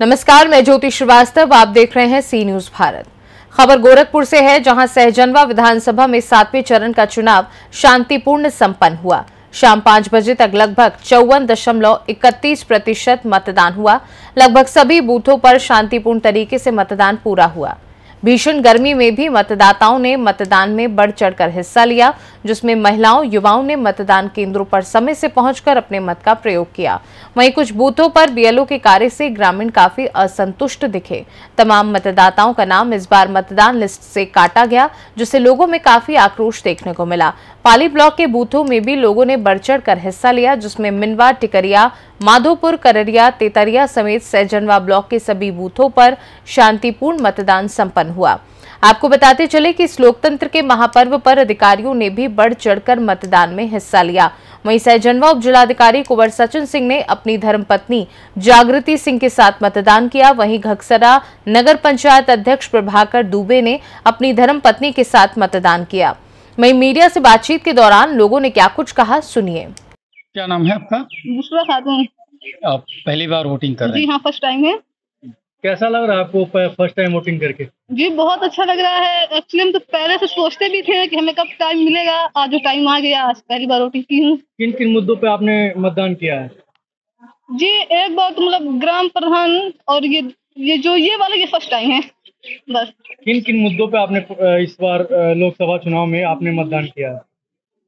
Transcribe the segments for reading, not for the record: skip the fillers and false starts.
नमस्कार, मैं ज्योति श्रीवास्तव, आप देख रहे हैं सी न्यूज भारत। खबर गोरखपुर से है, जहां सहजनवा विधानसभा में 7वें चरण का चुनाव शांतिपूर्ण संपन्न हुआ। शाम 5 बजे तक लगभग 54.31% मतदान हुआ। लगभग सभी बूथों पर शांतिपूर्ण तरीके से मतदान पूरा हुआ। भीषण गर्मी में भी मतदाताओं ने मतदान में बढ़ चढ़कर हिस्सा लिया, जिसमें महिलाओं युवाओं ने मतदान केंद्रों पर समय से पहुंचकर अपने मत का प्रयोग किया। वहीं कुछ बूथों पर बीएलओ के कार्य से ग्रामीण काफी असंतुष्ट दिखे। तमाम मतदाताओं का नाम इस बार मतदान लिस्ट से काटा गया, जिससे लोगों में काफी आक्रोश देखने को मिला। पाली ब्लॉक के बूथों में भी लोगों ने बढ़ चढ़कर हिस्सा लिया, जिसमें मिंडवा, टिकरिया, माधोपुर, कररिया, तेतरिया समेत सहजनवा ब्लॉक के सभी बूथों पर शांतिपूर्ण मतदान संपन्न हुआ। आपको बताते चले कि इस लोकतंत्र के महापर्व पर अधिकारियों ने भी बढ़ चढ़कर मतदान में हिस्सा लिया। वहीं सहजनवा उप जिलाधिकारी कुंवर सचिन सिंह ने अपनी धर्मपत्नी जागृति सिंह के साथ मतदान किया। वहीं घक्सरा नगर पंचायत अध्यक्ष प्रभाकर दुबे ने अपनी धर्मपत्नी के साथ मतदान किया। वहीं मीडिया से बातचीत के दौरान लोगों ने क्या कुछ कहा, सुनिए। क्या नाम है आपका? बुशरा खादन। आप पहली बार वोटिंग कर रहे हैं? जी हाँ, फर्स्ट टाइम है। कैसा लग रहा है आपको फर्स्ट टाइम वोटिंग करके? जी बहुत अच्छा लग रहा है। एक्चुअली हम तो पहले से सोचते भी थे कि हमें कब टाइम मिलेगा, आज जो टाइम आ गया। आज पहली बार वोटिंग की हूँ। किन किन मुद्दों पे आपने मतदान किया है? जी एक बार तो मतलब ग्राम प्रधान और ये वाला फर्स्ट टाइम है बस। किन किन मुद्दों पे आपने इस बार लोकसभा चुनाव में आपने मतदान किया है?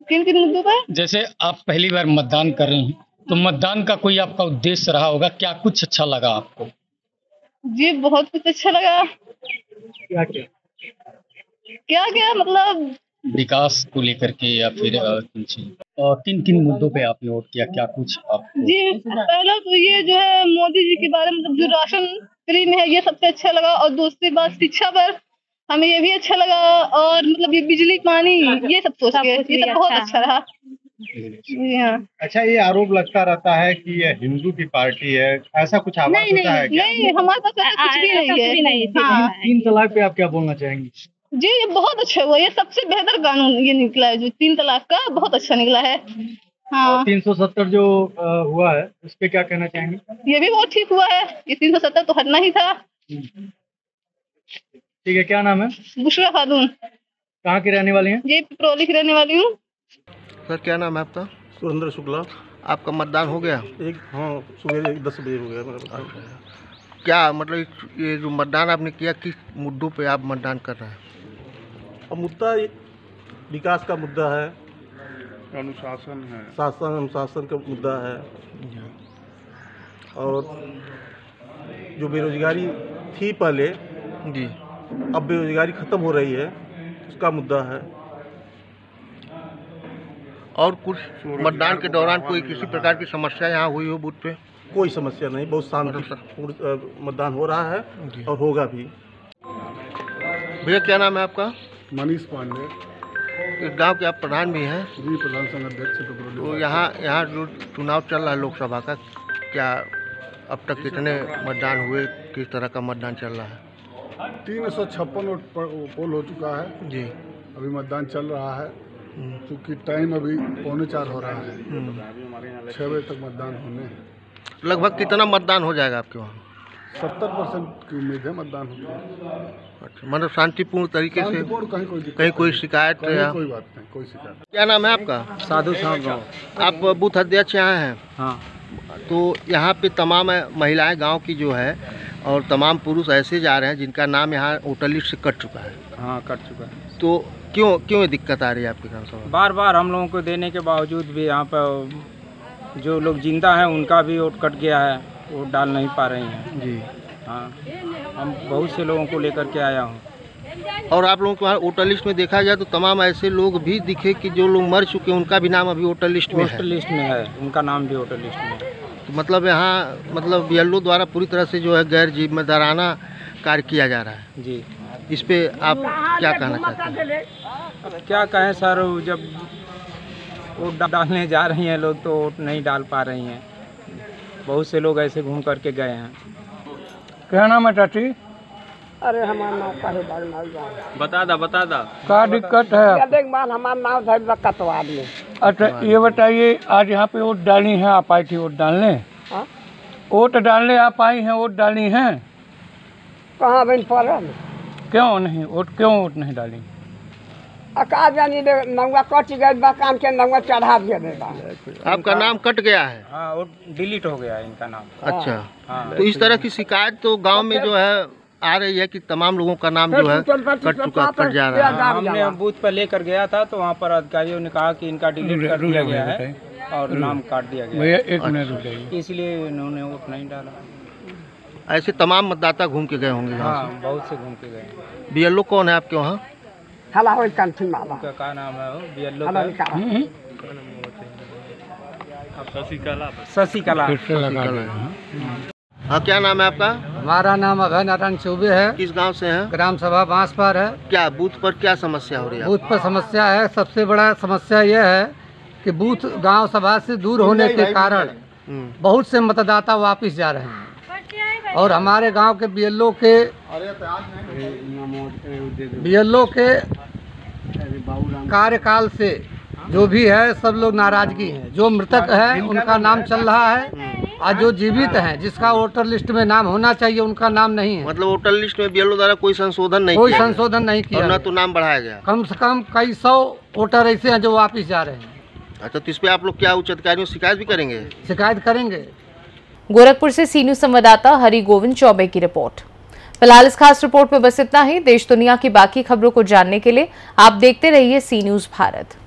किन किन मुद्दों पर? जैसे आप पहली बार मतदान कर रहे हैं तो मतदान का कोई आपका उद्देश्य रहा होगा, क्या कुछ अच्छा लगा आपको? जी बहुत कुछ अच्छा लगा। क्या क्या क्या क्या मतलब? विकास को लेकर के या फिर किन किन मुद्दों पे आपने वोट किया, क्या कुछ आपको? जी पहला तो ये जो है मोदी जी के बारे में, जो राशन फ्री में है, ये सबसे अच्छा लगा। और दूसरी बात शिक्षा पर हमें ये भी अच्छा लगा। और मतलब ये बिजली पानी ये सब सोच के ये सब बहुत अच्छा रहा। अच्छा, ये आरोप लगता रहता है कि ये हिंदू की पार्टी है, ऐसा कुछ आवाज होता है क्या? नहीं, हमारे पास ऐसा कुछ भी नहीं है। हाँ, 3 तलाक पे आप क्या बोलना चाहेंगी? जी ये बहुत अच्छा हुआ, ये सबसे बेहतर कानून ये निकला है, जो 3 तलाक का बहुत अच्छा निकला है। हाँ 370 जो हुआ है उस पर क्या कहना चाहेंगे? ये भी बहुत ठीक हुआ है, ये 370 तो हटना ही था। ठीक है, क्या नाम है? बुशरा खादन। कहाँ की रहने वाली है? ये पिट्रोली की रहने वाली हूँ। सर क्या नाम है आपका? सुरेंद्र शुक्ला। आपका मतदान हो गया? हाँ सुबह 10 बजे हो गया मेरा मतदान। क्या मतलब ये जो मतदान आपने किया, किस मुद्दों पे आप मतदान कर रहे हैं? अब मुद्दा विकास का मुद्दा है, अनुशासन है, शासन अनुशासन का मुद्दा है, और जो बेरोजगारी थी पहले जी, अब बेरोजगारी खत्म हो रही है, उसका मुद्दा है। और कुछ मतदान के दौरान कोई किसी प्रकार की समस्या यहाँ हुई हो बूथ पे? कोई समस्या नहीं, बहुत शांतिपूर्ण मतदान हो रहा है और होगा भी। भैया क्या नाम है आपका? मनीष पांडे। इस गांव के आप प्रधान भी हैं? जी प्रधान संघ अध्यक्ष। तो यहाँ जो चुनाव चल रहा है लोकसभा का, क्या अब तक कितने मतदान हुए, किस तरह का मतदान चल रहा है? 356 पोल हो चुका है जी, अभी मतदान चल रहा है। क्योंकि टाइम अभी 3:45 हो रहा है, 6 बजे तक मतदान होने। लगभग कितना मतदान हो जाएगा आपके वहाँ? 70% की उम्मीद है मतदान होगा। अच्छा, मतलब शांतिपूर्ण तरीके से, कहीं कोई शिकायत? कोई बात नहीं, कोई शिकायत। क्या नाम है आपका? साधु साहब। आप बूथ अध्यक्ष यहाँ हैं? हाँ। तो यहाँ पे तमाम महिलाएं गाँव की जो है और तमाम पुरुष ऐसे जा रहे हैं जिनका नाम यहाँ वोटर लिस्ट से कट चुका है। हाँ कट चुका है। तो क्यों दिक्कत आ रही है आपके गाँव? बार बार हम लोगों को देने के बावजूद भी यहाँ पर जो लोग जिंदा हैं उनका भी वोट कट गया है, वोट डाल नहीं पा रहे हैं जी। हाँ हम बहुत से लोगों को लेकर के आया हूँ। और आप लोगों को वहाँ वोटर लिस्ट में देखा जाए तो तमाम ऐसे लोग भी दिखे कि जो लोग मर चुके हैं उनका भी नाम अभी वोटर लिस्ट में है, उनका नाम भी वोटर लिस्ट में है। तो मतलब यहाँ मतलब बीएलओ द्वारा पूरी तरह से जो है गैर जिम्मेदाराना कार्य किया जा रहा है जी। इस पे आप क्या कहना चाहते हैं? क्या कहें सर, जब वोट डालने जा रही हैं लोग तो वोट नहीं डाल पा रही हैं, बहुत से लोग ऐसे घूम करके गए हैं। क्या नाम है चाची? अरे हमारा नाम बता दा क्या दिक्कत है? हमारा नाम कटवा दिए। अच्छा ये बताइए, आज यहाँ पे वोट डाली है आप, आई थी वोट डालने? वोट डालने आप आई हैं, वोट डाली हैं? कहाँ बन पारा में? क्यों नहीं वोट, क्यों वोट नहीं डाली? अकाज जानी मंगवा कट गए बा, काम के मंगवा चढ़ा दिया बेटा। आपका नाम कट गया है? हाँ, वो डिलीट हो गया है इनका नाम। अच्छा, तो इस तरह की शिकायत तो गांव में जो है आ रही है कि तमाम लोगों का नाम जो है कट चुका, कट जा रहा है। हमने बूथ पर लेकर गया था तो वहाँ पर अधिकारियों ने कहा कि इनका डिलीट कर दिया गया है और नाम काट दिया गया, इसलिए उन्होंने वोट नहीं डाला। ऐसे तमाम मतदाता घूम के गए होंगे? हाँ, बहुत से घूम के गए। BLO कौन है आपके वहाँ? का नाम है BLO शशिकला। हाँ, क्या नाम है आपका? हमारा नाम अभय नारायण चौबे है। किस गांव से हैं? ग्राम सभा बांसपार है। क्या बूथ पर क्या समस्या हो रही है? बूथ पर समस्या है, सबसे बड़ा समस्या यह है कि बूथ गांव सभा से दूर होने के कारण बहुत से मतदाता वापस जा रहे हैं और हमारे गांव के BLO के कार्यकाल से जो भी है सब लोग नाराजगी हैं। जो मृतक हैं उनका नाम चल रहा है और जो जीवित हैं जिसका वोटर लिस्ट में नाम होना चाहिए उनका नाम नहीं है। मतलब वोटर लिस्ट में BLO द्वारा कोई संशोधन नहीं, कोई संशोधन नहीं किया, ना तो नाम बढ़ाया गया। कम से कम कई सौ वोटर ऐसे हैं जो वापिस जा रहे हैं। अच्छा, तो इस पर आप लोग क्या उच्च अधिकारियों शिकायत भी करेंगे? शिकायत करेंगे। गोरखपुर से सी न्यूज संवाददाता हरिगोविंद चौबे की रिपोर्ट। फिलहाल इस खास रिपोर्ट में बस इतना ही। देश दुनिया की बाकी खबरों को जानने के लिए आप देखते रहिए सी न्यूज भारत।